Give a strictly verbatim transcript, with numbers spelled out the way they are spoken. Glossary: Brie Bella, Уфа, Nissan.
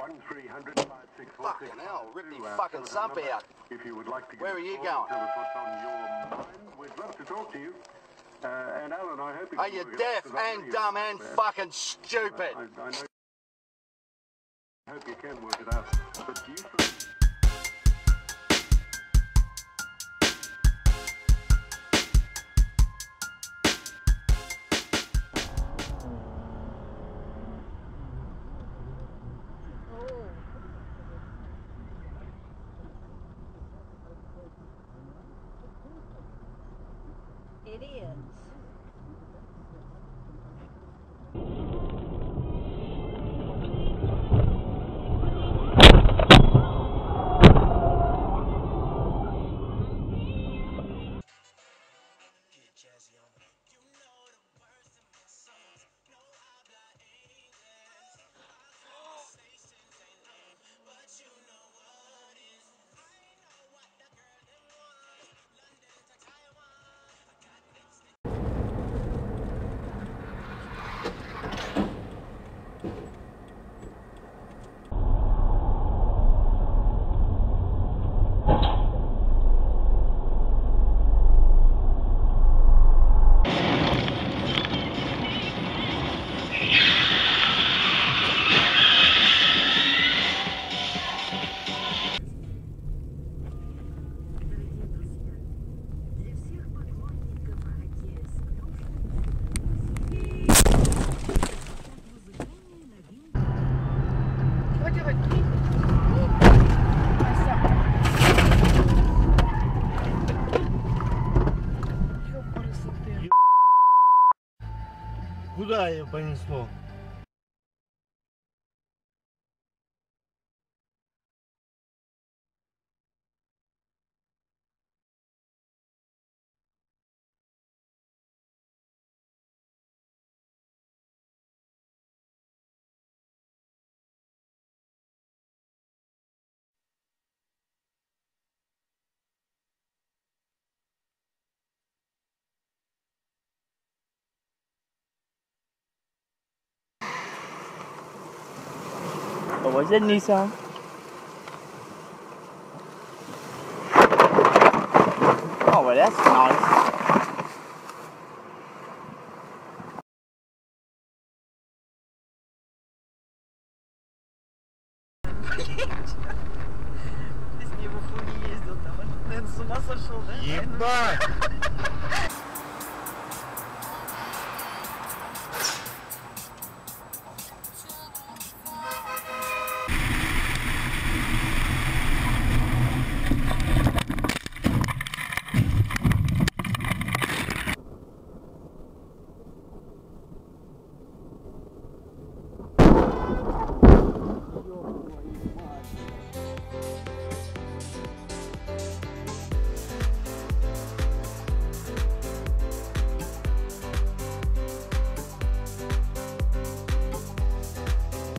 Fucking hell, rip the fucking sump out. If you would like to get Where are you going? What's on your mind, we'd love to talk to you. Uh, and Alan, I hope you Are you deaf and dumb and there. fucking stupid? Uh, I, I, know I hope you can work it out. But do you idiots. Куда ее понесло? Or was it Nissan? Oh, well, that's nice. Ты с ним в Уфу не ездил там, он с ума сошел, да? Ебать!